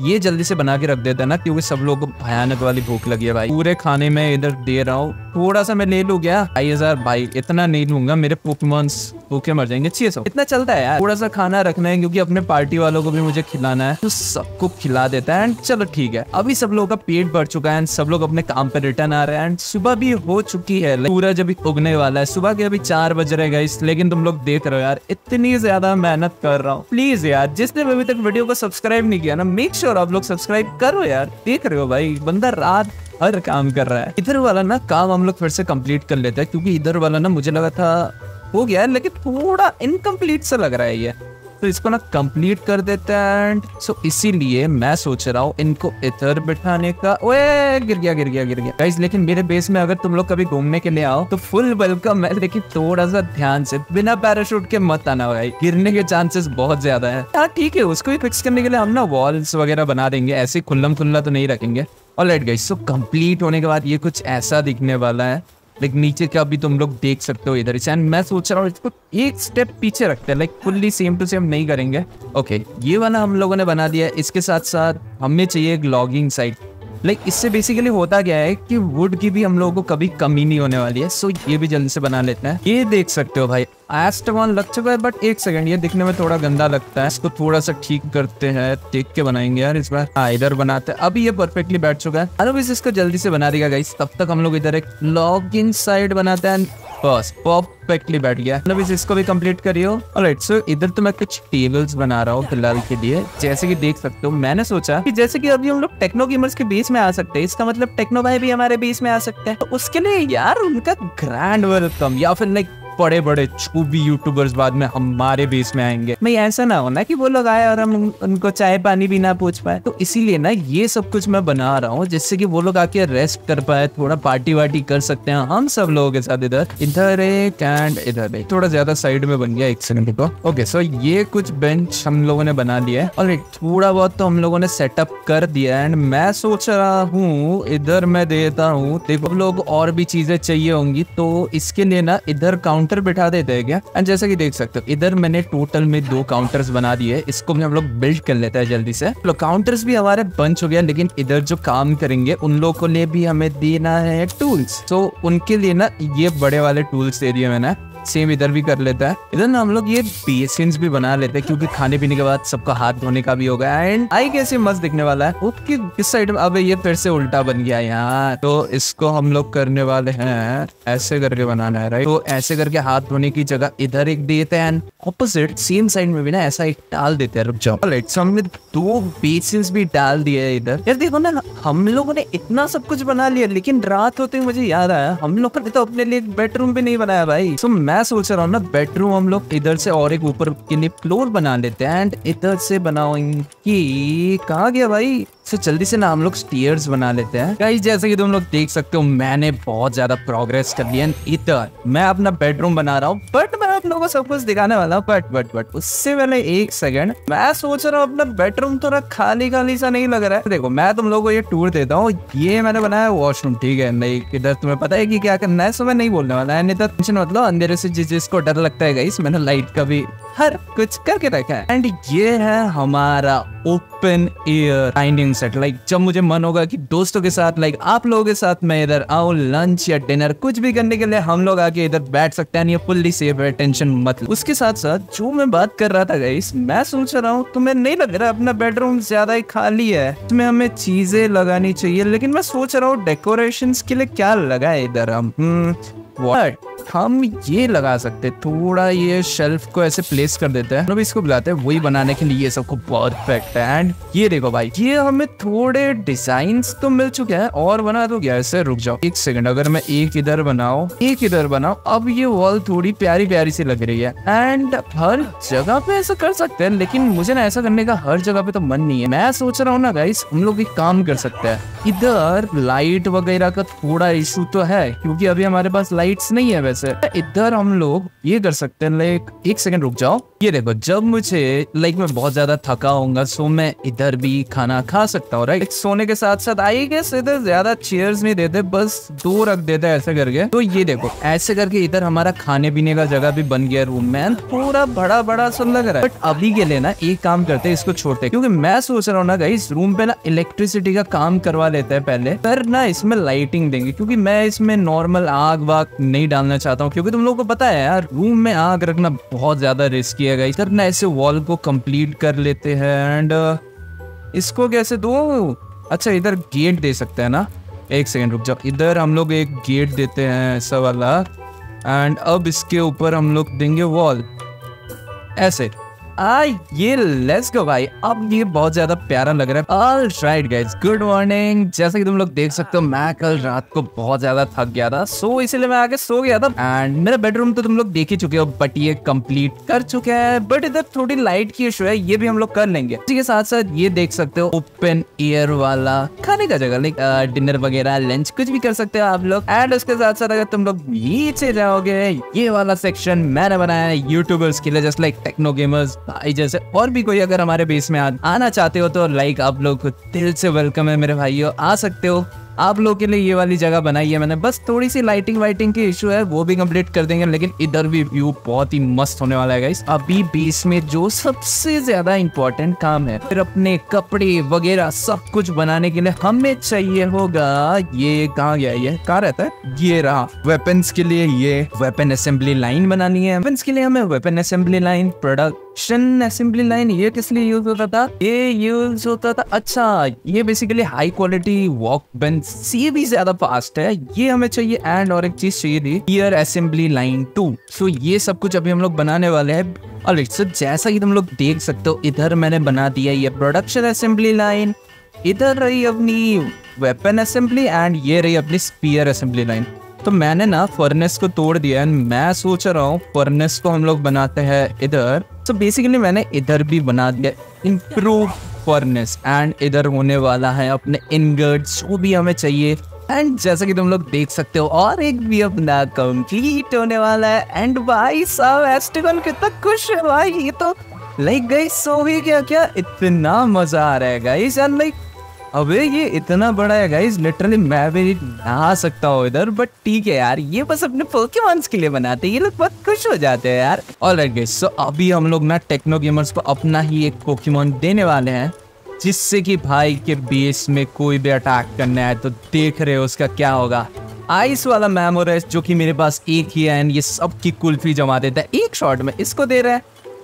ये जल्दी से बना के रख देता ना, क्योंकि सब लोग को भयानक वाली भूख लगी है भाई। पूरे खाने में इधर दे रहा हूँ, थोड़ा सा मैं ले लू क्या? 2000 भाई इतना नहीं लूंगा, मेरे पोकेमॉन्स भूखे मर जाएंगे। 600 इतना चलता है यार। थोड़ा सा खाना रखना है क्योंकि अपने पार्टी वालों को भी मुझे खिलाना है, तो सबको खिला देता है। एंड चलो ठीक है, अभी सब लोगों का पेट भर चुका है, सब लोग अपने काम पर रिटर्न आ रहे हैं। एंड सुबह भी हो चुकी है, सूरज अभी उगने वाला है, सुबह के अभी 4 बज रहे गाइस। लेकिन तुम लोग देख रहे हो यार, इतनी ज्यादा मेहनत कर रहा हूँ। प्लीज यार, जिसने अभी तक वीडियो को सब्सक्राइब नहीं किया ना, मेक श्योर आप लोग सब्सक्राइब करो यार। देख रहे हो भाई, बंदा रात हर काम कर रहा है। इधर वाला ना काम हम लोग फिर से कंप्लीट कर लेते हैं, क्योंकि इधर वाला ना मुझे लगा था हो गया, लेकिन थोड़ा इनकम्प्लीट सा लग रहा है ये, तो इसको ना कंप्लीट कर देते हैं। एंड सो इसीलिए मैं सोच रहा हूँ इनको इधर बिठाने का। ओए गिर गया गाइस। लेकिन मेरे बेस में अगर तुम लोग कभी घूमने के लिए आओ तो फुल वेलकम है, लेकिन थोड़ा सा ध्यान से बिना पैराशूट के मत आना भाई, गिरने के चांसेस बहुत ज्यादा है। हाँ ठीक है, उसको ही फिक्स करने के लिए हम ना वॉल्स वगैरह बना देंगे, ऐसे खुल्लम खुल्ला तो नहीं रखेंगे। ऑलराइट गाइस, सो कंप्लीट होने के बाद ये कुछ ऐसा दिखने वाला है। लाइक नीचे का भी तुम लोग देख सकते हो इधर से। एंड मैं सोच रहा हूँ इसको एक स्टेप पीछे रखते हैं, like fully same to same नहीं करेंगे। ओके, ये वाला हम लोगों ने बना दिया। इसके साथ साथ हमें चाहिए एक लॉगिंग साइट। लाइक इससे बेसिकली होता क्या है कि वुड की भी हम लोगों को कभी कमी नहीं होने वाली है। सो ये भी जल्दी से बना लेते हैं। ये देख सकते हो भाई, एस्टमॉन लग चुका है, बट एक सेकंड, ये दिखने में थोड़ा गंदा लगता है, इसको थोड़ा सा ठीक करते हैं, देख के बनाएंगे यार इस बार। हाँ इधर बनाते हैं, अभी ये परफेक्टली बैठ चुका है। अरे बस इसको जल्दी से बना देगा गाइस। तब तक हम लोग इधर एक लॉगिंग साइड बनाते हैं। बस परफेक्टली बैठ गया। मतलब इसको भी कंप्लीट करियो। ऑलराइट, सो इधर तो मैं कुछ टेबल्स बना रहा हूँ फिलहाल के लिए। जैसे कि देख सकते हो, मैंने सोचा कि जैसे कि अभी हम लोग टेक्नो गेमर्स के बीच में आ सकते हैं, इसका मतलब टेक्नो भाई भी हमारे बीच में आ सकते हैं। तो उसके लिए यार उनका ग्रैंड वेलकम, या फिर लाइक बड़े बड़े जो भी यूट्यूबर्स बाद में हमारे बीच में आएंगे, मैं ऐसा ना होना कि वो लोग आए और हम उनको चाय पानी भी ना पूछ पाए। तो इसीलिए ना ये सब कुछ मैं बना रहा हूँ, जिससे कि वो लोग आके रेस्ट कर पाए, थोड़ा पार्टी वार्टी कर सकते हैं हम सब लोगों के साथ। इधर इधर एक एंड इधर एक, थोड़ा ज्यादा साइड में बन गया, एक सेकंड को। ओके सो ये कुछ बेंच हम लोगों ने बना लिया है, और थोड़ा बहुत तो हम लोगों ने सेटअप कर दिया। एंड मैं सोच रहा हूँ इधर मैं देता हूँ, देखो लोग और भी चीजें चाहिए होंगी, तो इसके लिए ना इधर काउंट बिठा देते हैं क्या। एंड जैसा कि देख सकते हो, इधर मैंने टोटल में 2 काउंटर्स बना दिए। इसको भी हम लोग बिल्ड कर लेते हैं जल्दी से। तो काउंटर्स भी हमारे बन चुके हैं, लेकिन इधर जो काम करेंगे उन लोगों के लिए भी हमें देना है टूल्स। तो उनके लिए ना ये बड़े वाले टूल्स दे दिए मैंने। सेम इधर भी कर लेता है। इधर ना हम लोग ये बेसिन्स भी बना लेते हैं, क्योंकि खाने पीने के बाद सबका हाथ धोने का भी होगा। एंड आई कैसे मस्त दिखने वाला है। ओके, किस साइड में? अबे ये फिर से उल्टा बन गया यार। तो इसको हम लोग करने वाले हैं ऐसे करके बनाना है, राइट। तो ऐसे करके हाथ धोने की जगह इधर एक देते हैं, एंड ऑपोजिट सेम साइड में भी ना ऐसा एक डाल देते हैं। रुक जाओ, राइट। सो हमने 2 बेसिन्स भी डाल दिए इधर। यार देखो ना, हम लोगों ने इतना सब कुछ बना लिया, लेकिन रात होते ही मुझे याद आया हम लोगों ने तो अपने लिए बेडरूम भी नहीं बनाया भाई। सो मैं सोच रहा हूँ ना बेडरूम हम लोग इधर से और एक ऊपर के लिए फ्लोर बना लेते हैं। एंड इधर से बनाओगे, कहाँ गया भाई? सो जल्दी से ना हम लोग स्टेयर्स बना लेते हैं गाइस। जैसे कि तुम लोग देख सकते हो, मैंने बहुत ज्यादा प्रोग्रेस कर लिया। इधर मैं अपना बेडरूम बना रहा हूँ, बट मैं आप लोगों को सब कुछ दिखाने वाला हूँ। बट उससे पहले एक सेकंड, मैं सोच रहा हूँ अपना बेडरूम थोड़ा खाली खाली सा नहीं लग रहा है। देखो मैं तुम लोगों को ये टूर देता हूँ। ये मैंने बनाया वॉशरूम, ठीक है। नहीं, इधर तुम्हें पता है कि क्या करना है, सो मैं नहीं बोलने वाला है। नहीं तो टेंशन मत लो, अंधेरे से जिसको डर लगता है गाइस, मैंने लाइट का भी हर कुछ करके रखा है। एंड ये है हमारा open air dining set. Like जब मुझे मन होगा कि दोस्तों के साथ, लाइक आप लोगों के साथ मैं इधर आऊं, लंच या डिनर कुछ भी करने के लिए हम लोग आके इधर बैठ सकते हैं। ये फुल्ली सेफ है, टेंशन मत लो। उसके साथ साथ जो मैं बात कर रहा था गाइस, मैं सोच रहा हूँ तुम्हें नहीं लग रहा अपना बेडरूम ज्यादा ही खाली है, इसमें हमें चीजें लगानी चाहिए। लेकिन मैं सोच रहा हूँ डेकोरेशन के लिए क्या लगाए इधर हम ये लगा सकते। थोड़ा ये शेल्फ को ऐसे प्लेस कर देते हैं, मतलब इसको बुलाते हैं वही बनाने के लिए, ये सबको परफेक्ट है। एंड ये देखो भाई, ये हमें थोड़े डिजाइन्स तो मिल चुके हैं। और बना दो क्या ऐसे? रुक जाओ एक सेकंड, अगर मैं एक इधर बनाओ एक इधर बनाओ, अब ये वॉल थोड़ी प्यारी प्यारी सी लग रही है। एंड हर जगह पे ऐसा कर सकते हैं, लेकिन मुझे ना ऐसा करने का हर जगह पे तो मन नहीं है। मैं सोच रहा हूँ ना गाइस, हम लोग एक काम कर सकते हैं। इधर लाइट वगैरह का थोड़ा इशू तो है, क्योंकि अभी हमारे पास लाइट्स नहीं है वैसे। से। इधर हम लोग ये कर सकते हैं, लाइक एक सेकंड रुक जाओ। ये देखो, जब मुझे लाइक मैं बहुत ज्यादा थका होऊंगा सो मैं इधर भी खाना खा सकता हूँ राइट। सोने के साथ साथ आई गेस इधर ज्यादा चेयर्स नहीं देते, बस दो रख देते ऐसे करके। तो ये देखो ऐसे करके इधर हमारा खाने पीने का जगह भी बन गया रूम में, पूरा बड़ा बड़ा सब लग रहा है। बट अभी के लिए ना एक काम करते हैं, इसको छोड़ते, क्योंकि मैं सोच रहा हूँ ना गाइस रूम पे ना इलेक्ट्रिसिटी का काम करवा लेते हैं पहले, पर ना इसमें लाइटिंग देंगे, क्योंकि मैं इसमें नॉर्मल आग वाग नहीं डालना चाहता हूँ। क्योंकि तुम लोगों को पता है यार रूम में आग रखना बहुत ज्यादा रिस्की है गाइस। ना ऐसे वॉल को कंप्लीट कर लेते हैं एंड इसको कैसे दो, अच्छा इधर गेट दे सकते हैं ना, एक सेकेंड रुक जाओ। इधर हम लोग एक गेट देते हैं ऐसा वाला, एंड अब इसके ऊपर हम लोग देंगे वॉल ऐसे। ये लेट्स गो भाई, अब ये बहुत ज्यादा प्यारा लग रहा है। All right guys, good morning. जैसा कि तुम लोग देख सकते हो मैं कल रात को बहुत ज्यादा थक गया था, सो इसीलिए मैं आगे सो गया था। एंड मेरा बेडरूम तो तुम लोग देख ही चुके हो, बट ये कंप्लीट कर चुके हैं। बट इधर थोड़ी लाइट की इशू है, ये भी हम लोग कर लेंगे। इसी के साथ साथ ये देख सकते हो ओपन एयर वाला खाने का जगह, लाइक डिनर वगैरह लंच कुछ भी कर सकते हो आप लोग। एंड उसके साथ साथ अगर तुम लोग नीचे जाओगे, ये वाला सेक्शन मैंने बनाया है यूट्यूबर्स के लिए, जस्ट लाइक टेक्नो गेमर्स भाई जैसे। और भी कोई अगर हमारे बेस में आना चाहते हो तो लाइक आप लोग को दिल से वेलकम है मेरे भाइयों, आ सकते हो। आप लोगों के लिए ये वाली जगह बनाई है मैंने, बस थोड़ी सी लाइटिंग वाइटिंग की इशू है, वो भी कंप्लीट कर देंगे। लेकिन इधर भी व्यू बहुत ही मस्त होने वाला है गाइस। अभी बेस में जो सबसे ज्यादा इम्पोर्टेंट काम है, फिर अपने कपड़े वगैरह सब कुछ बनाने के लिए हमें चाहिए होगा, ये कहाँ गया, ये कहाँ रहता है, ये रहा। वेपन्स के लिए ये वेपन असेंबली लाइन बनानी है। वेपन्स के लिए हमें weapon assembly line, production assembly line, ये किस लिए यूज होता था, ये यूज होता था, अच्छा ये basically high quality work bench से भी ज्यादा फास्ट है, ये हमें चाहिए। एंड और एक चीज चाहिए थी, ईयर असेंबली लाइन 2। सो ये सब कुछ अभी हम लोग बनाने वाले हैं। और जैसा कि तुम लोग देख सकते हो इधर मैंने बना दिया ये प्रोडक्शन असेंबली लाइन, इधर रही अपनी वेपन असेंबली, एंड ये रही अपनी स्पीयर असेंबली लाइन। तो मैंने ना फर्नेस को तोड़ दिया, मैं सोच रहा हूँ फर्नेस को हम लोग बनाते हैं इधर। तो बेसिकली मैंने इधर भी बना दिया इम्प्रूव फर्नेस, एंड इधर होने वाला है अपने इनगर्ट्स वो भी हमें चाहिए। एंड जैसा कि तुम लोग देख सकते हो और एक भी अपना कंप्लीट होने वाला है। एंड भाई साहब एस्टिकल कितना खुश है भाई, ये तो लाइक गाइस सो ही क्या क्या इतना मजा आ रहा है गाइस। एंड लाइक अबे ये इतना बड़ा है गाइस, लिटरली मैं भी नहा सकता हूँ इधर। बट ठीक है यार, ये बस अपने पोकेमॉन्स के लिए बनाते हैं, ये लोग बहुत खुश हो जाते हैं यार। ऑलराइट गाइस, सो अभी हम लोग ना टेक्नो गेमर्स को अपना ही एक पोकेमॉन देने वाले हैं, जिससे कि भाई के बेस में कोई भी अटैक करना है तो देख रहे हो उसका क्या होगा। आइस वाला मैमोरेस जो कि मेरे पास एक ही है, एंड ये सबकी कुल्फी जमा देता है एक शॉट में, इसको दे रहे हैं।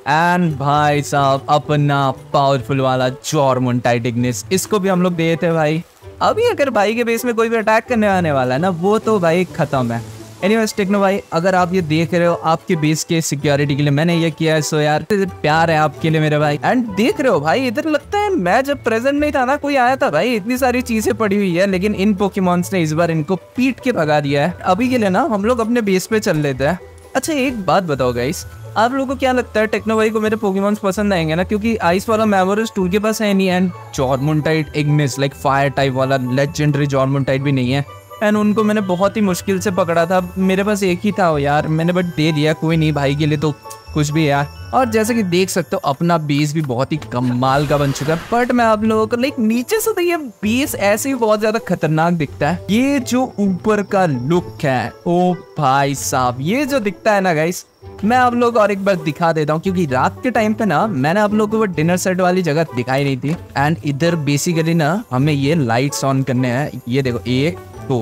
एंड भाई साहब अपना पावरफुल वाला जॉर्मोन्टाइटिग्निस, इसको भी हम लोग दे देते हैं भाई। अभी अगर भाई के बेस में कोई भी अटैक करने आने वाला है ना, वो तो भाई खत्म है। एनीवेज टेक्नो भाई, अगर आप ये देख रहे हो, आपके बेस के सिक्योरिटी के लिए मैंने ये किया है, सो यार प्यार है आपके लिए मेरे भाई। एंड देख रहे हो भाई इधर, लगता है मैं जब प्रेजेंट नहीं था ना कोई आया था भाई, इतनी सारी चीजें पड़ी हुई है, लेकिन इन पोकेमॉन्स ने इस बार इनको पीट के भगा दिया है। अभी के लिए ना हम लोग अपने बेस पे चल लेते हैं। अच्छा एक बात बताओ गाइस, आप लोगों को क्या लगता है टेक्नो भाई को मेरे पोकेमॉन्स पसंद आएंगे ना, क्योंकि आइस वाला मैमोरेस टूल के पास है नहीं, and जॉर्मोन्टाइट Ignis like fire type वाला लेजेंडरी जॉर्मोन्टाइट भी नहीं है। एंड उनको मैंने बहुत ही मुश्किल से पकड़ा था, मेरे पास एक ही था वो यार, मैंने बट दे दिया, कोई नहीं भाई के लिए तो कुछ भी यार। और जैसे कि देख सकते हो अपना बेस भी बहुत ही कमाल का बन चुका है। बट मैं आप लोगों को लाइक नीचे से तो ये बेस ऐसे ही बहुत ज्यादा खतरनाक दिखता है, ये जो ऊपर का लुक है, ओ भाई साहब ये जो दिखता है ना गाइस, मैं आप लोगों को और एक बार दिखा देता हूँ, क्योंकि रात के टाइम पे ना मैंने आप लोगों को वो डिनर सेट वाली जगह दिखाई नहीं थी। एंड इधर बेसिकली ना हमें ये लाइट्स ऑन करने हैं, ये देखो एक तो।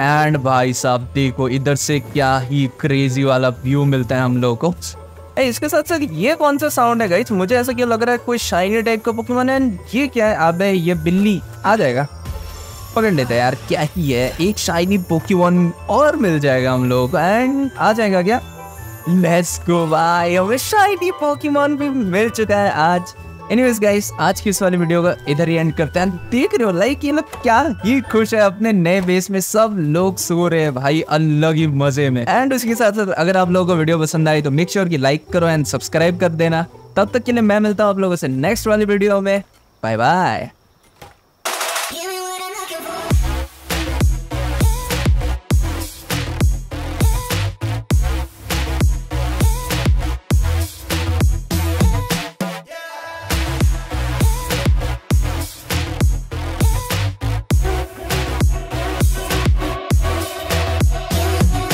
एंड भाई साहब देखो इधर से क्या ही क्रेजी वाला व्यू मिलता है हम लोगों को। इसके साथ साथ ये कौन सा साउंड है गाइस, मुझे ऐसा क्यों लग रहा है कोई शाइनी टाइप का पोकेमॉन है। ये क्या है, अबे ये बिल्ली आ जाएगा, पकड़ लेते हैं यार, क्या ही है, एक शाइनी पोकेमॉन और मिल जाएगा हम लोगों को। एंड आ जाएगा क्या, लेट्स गो भाई, हमें शाइनी पोकेमॉन भी मिल चुका है आज। एनीवेज गाइस, आज की इस वाली वीडियो का इधर ही एंड करते हैं। देख रहे हो लाइक ये लोग क्या ही खुश है अपने नए बेस में, सब लोग सो रहे हैं भाई अलग ही मजे में। एंड उसके साथ साथ अगर आप लोगों को वीडियो पसंद आई तो मेक श्योर कि लाइक करो एंड सब्सक्राइब कर देना। तब तक के लिए मैं मिलता हूँ आप लोगों से नेक्स्ट वाली वीडियो में, बाय बाय।